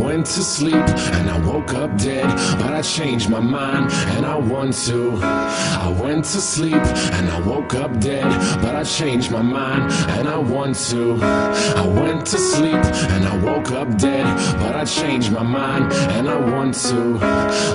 went to sleep and I woke up dead, but I changed my mind and I want to. I went to sleep and I woke up dead, but I changed my mind and I want to. I went to sleep and I woke up dead, but I changed my mind and I want to.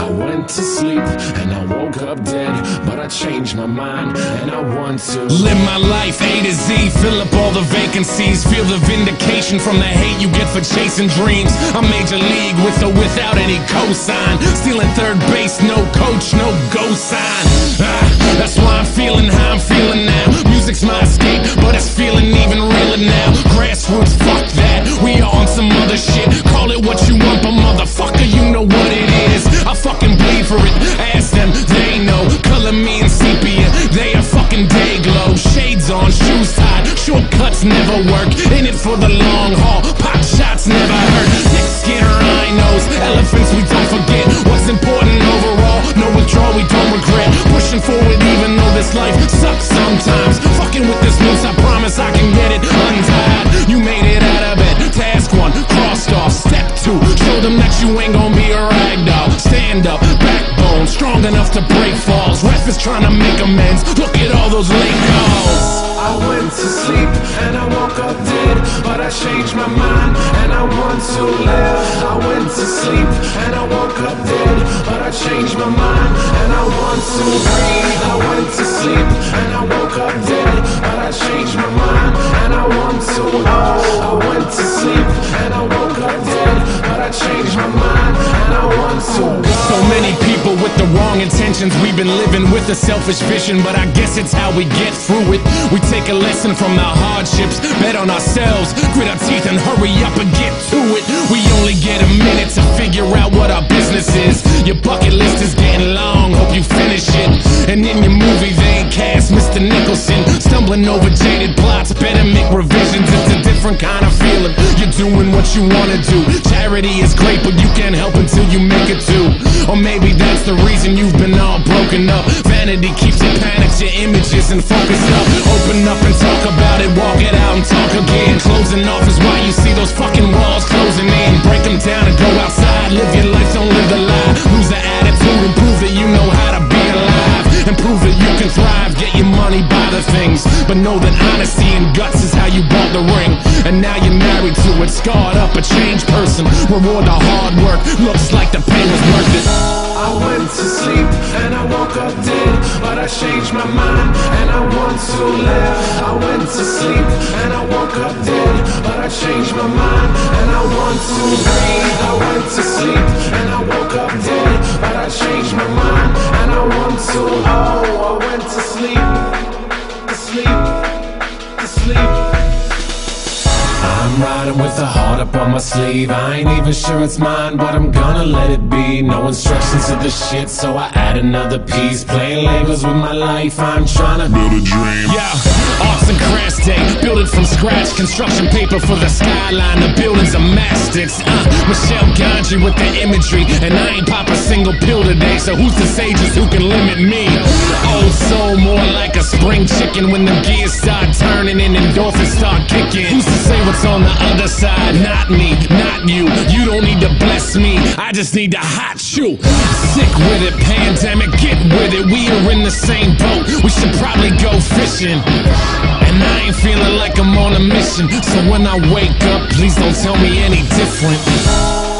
I went to sleep and I woke up dead, but I changed my mind and I want to. Live my life A to Z, fill up all the vacancies, feel the vindication from the hate you get for chasing dreams. I'm major league with or without any cosign, stealing third base, no coach, no go sign. That's why I'm feeling how I'm feeling now. Music's my escape, but it's feeling even realer now. Grassroots, fuck that, we are on some other shit. Call it what you want, but motherfucker, you know what it is. I fucking bleed for it, ask them, they know. Color me in sepia, they are fucking day glow. Shades on, shoes tied, shortcuts never work. In it for the long haul, pop shots never hurt. Thick skin rhinos, elephants we don't forget. What's important overall, no withdrawal we don't regret. Pushing forward even though this life sucks sometimes. Fucking with this loose, I promise I can get it untied. You made it out of bed, task one, crossed off. Step two, show them that you ain't gonna be a ragdoll. Stand up, backbone, strong enough to break falls. Ref is trying to make amends, look at all those late calls. I went to sleep and I woke up dead, but I changed my mind and I want to live. I went to sleep and I woke up dead, but I changed my mind and I want to breathe. I went to sleep and I woke up dead, but I changed my mind and I want to live. I went to sleep and I woke up dead, but I changed my mind and I want to live. So many people with the wrong intentions, we've been living with a selfish vision, but I guess it's how we get through it. We take a lesson from our hardships, bet on ourselves, grit our teeth and hurry up and get to it. We only get a minute to figure out what our business is. Your bucket list is getting long, hope you finish it. And in your movie they ain't cast Mr. Nicholson, stumbling over jaded plots, better make revisions. It's a different kind of feeling, you're doing what you want to do. Charity is great, but you can't help until you make it too. Or maybe that's the reason you've been all broken up. Vanity keeps you panicked, your images and focus up. Open up and talk about it, walk it out and talk again. Closing off is why you see those fucking walls closing in. Break them down and go outside, live your life, don't live the lie. Lose the attitude and prove that you know how to be alive. And prove that you can thrive, get your money, buy the things. But know that honesty and guts is how you bought the ring. And now you're married to it, scarred up, a changed person. Reward the hard work, looks like the pain was worth it. I went to sleep and I woke up dead, but I changed my mind and I want to live. I went to sleep and I woke up dead, but I changed my mind and I want to breathe. I went to sleep and I woke up dead, but I changed my mind and I want to live. Oh, I went to sleep, to sleep, to sleep. I'm riding with a heart up on my sleeve. I ain't even sure it's mine, but I'm gonna let it be. No instructions to the shit, so I add another piece. Playing labels with my life, I'm trying to build a dream. Yeah, arts and crafts day, build it from scratch. Construction paper for the skyline, the buildings are mastics. Michelle Gondry with the imagery, and I ain't pop a single pill today. So who's the sages who can limit me? Old soul, more like a spring chicken. When the gears start turning and endorphins start kicking, who's to say what's on the other side? Not me, not you. You don't need to bless me, I just need to hot you. Sick with it, pandemic, get with it. We are in the same boat, we should probably go fishing. And I ain't feeling like I'm on a mission, so when I wake up, please don't tell me any different.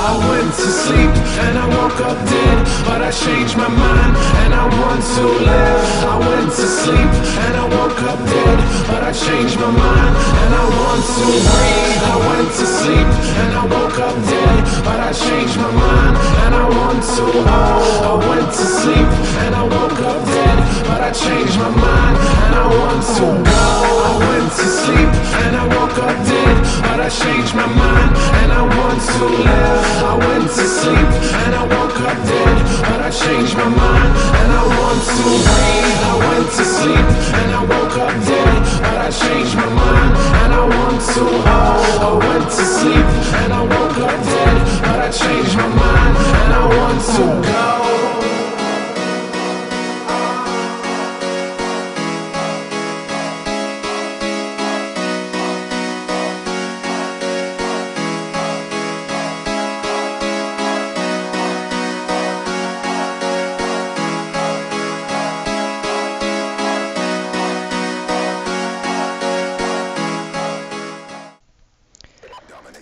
I went to sleep and I woke up dead, but I changed my mind and I want to live. I went to sleep and I woke up dead, but I changed my mind and I want to breathe. I went to sleep and I woke up dead, but I changed my mind and I want to live. I went to sleep and I woke up dead, but I changed my mind and I want to go. I went to sleep and I woke up dead, but I changed my mind and I want to live. I went to sleep and I woke up dead, but I changed my mind and I want to breathe. I went to sleep and I woke up dead, but I changed my mind and I want to I went to sleep and I woke up dead, but I changed my mind and I want to go.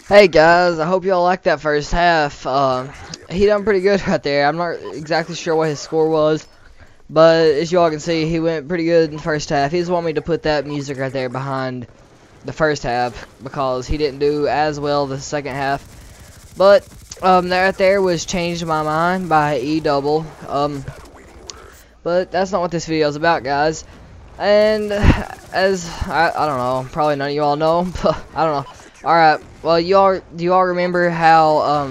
Hey guys, I hope y'all liked that first half. He done pretty good right there. I'm not exactly sure what his score was, but as y'all can see, he went pretty good in the first half. He just wanted me to put that music right there behind the first half because he didn't do as well the second half. But that right there was Changed My Mind by E-double. But that's not what this video is about, guys. And as I don't know, probably none of you all know, but I don't know. Alright, well, do you all remember how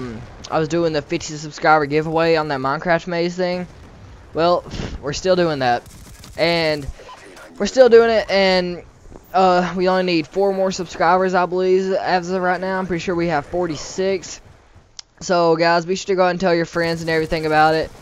I was doing the 50 subscriber giveaway on that Minecraft maze thing? Well, we're still doing that, and we're still doing it, and we only need 4 more subscribers, I believe, as of right now. I'm pretty sure we have 46. So, guys, be sure to go ahead and tell your friends and everything about it.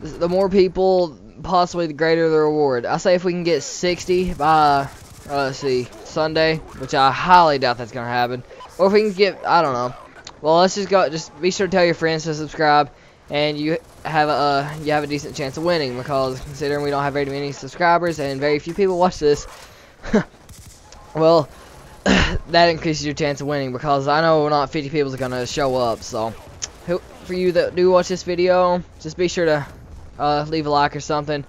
The more people, possibly the greater the reward. I say if we can get 60 by... let's see, Sunday, which I highly doubt that's gonna happen. Or if we can get, I don't know. Well, let's just go. Just be sure to tell your friends to subscribe, and you have a decent chance of winning because considering we don't have very many subscribers and very few people watch this, well, that increases your chance of winning because I know not 50 people are gonna show up. So, for you that do watch this video, just be sure to leave a like or something,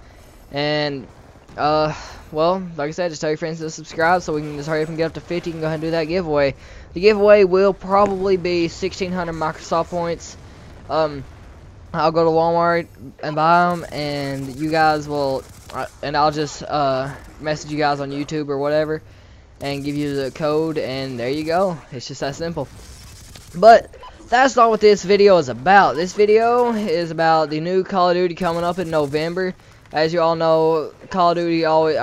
and well, like I said, just tell your friends to subscribe so we can just hurry up and get up to 50 and go ahead and do that giveaway. The giveaway will probably be 1,600 Microsoft points. I'll go to Walmart and buy them, and you guys will, and I'll just message you guys on YouTube or whatever and give you the code, and there you go. It's just that simple. But that's not what this video is about. This video is about the new Call of Duty coming up in November. As you all know, Call of Duty always,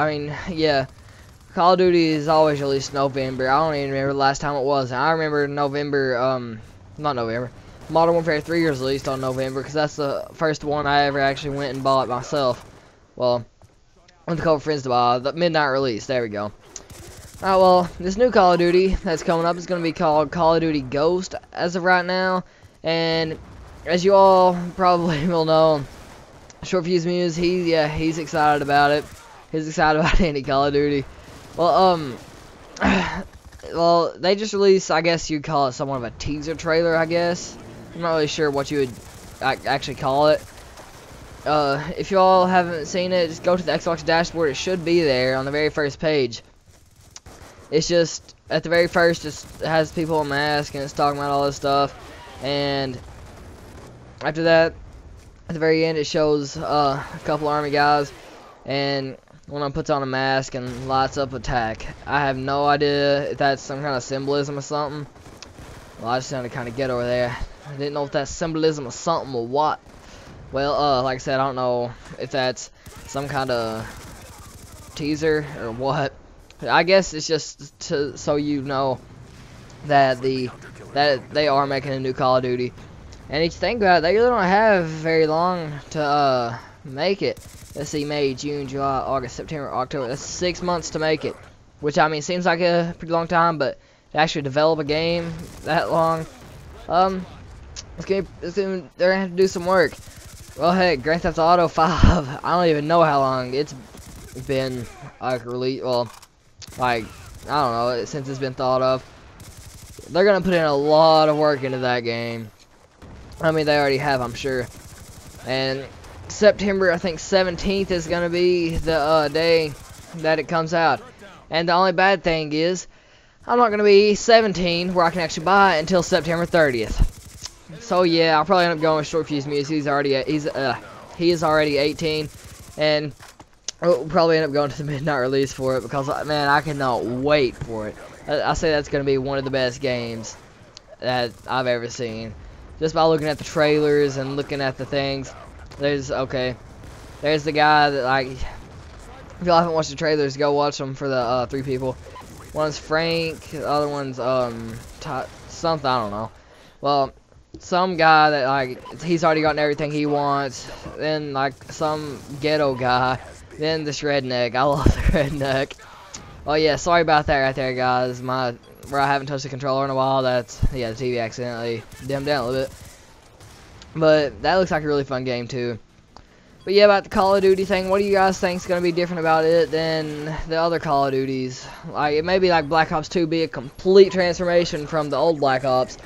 Call of Duty is always released November. I don't even remember the last time it was. And I remember November, Modern Warfare 3 was released on November because that's the first one I ever actually went and bought myself. Well, with a couple friends to buy, the midnight release, there we go. Alright, well, this new Call of Duty that's coming up is going to be called Call of Duty Ghost as of right now. And as you all probably will know, Short Fuse Muse, he's excited about it. He's excited about any Call of Duty. Well, well, they just released, I guess you'd call it somewhat of a teaser trailer, I guess. I'm not really sure what you would actually call it. If you all haven't seen it, just go to the Xbox Dashboard. It should be there on the very first page. It's just, at the very first, it has people in masks, and it's talking about all this stuff. And after that, at the very end, it shows a couple army guys, and one of them puts on a mask and lights up attack. I have no idea if that's some kind of symbolism or something. Well, I just sounded kind of ghetto over there. I didn't know if that's symbolism or something or what. Well, like I said, I don't know if that's some kind of teaser or what. I guess it's just so you know that they are making a new Call of Duty. And if you think about it, they really don't have very long to make it. Let's see, May, June, July, August, September, October. That's 6 months to make it. Which, I mean, seems like a pretty long time, but to actually develop a game that long, they're going to have to do some work. Well, heck, Grand Theft Auto 5, I don't even know how long it's been, like, released. Well, like, I don't know, since it's been thought of. They're going to put in a lot of work into that game. I mean, they already have, I'm sure. And September, I think 17th is going to be the day that it comes out. And the only bad thing is, I'm not going to be 17 where I can actually buy it until September 30th. So yeah, I'll probably end up going with Short Fuse Muse. He is already 18, and we'll probably end up going to the midnight release for it because, man, I cannot wait for it. I say that's going to be one of the best games that I've ever seen. Just by looking at the trailers and looking at the things, there's the guy that, like, if y'all haven't watched the trailers, go watch them for the 3 people. One's Frank, the other one's something, I don't know. Well, some guy that, like, he's already gotten everything he wants, then, like, some ghetto guy, then this redneck. I love the redneck. Oh yeah, sorry about that right there, guys. Where I haven't touched the controller in a while, the TV accidentally dimmed down a little bit. But that looks like a really fun game too. But yeah, about the Call of Duty thing, what do you guys think is going to be different about it than the other Call of Duties? Like, it may be like Black Ops 2 be a complete transformation from the old Black Ops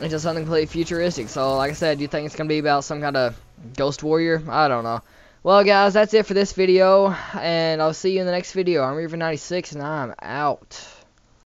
into something completely futuristic. So, like I said, do you think it's going to be about some kind of ghost warrior? I don't know. Well, guys, that's it for this video, and I'll see you in the next video. I'm Reaver96, and I'm out.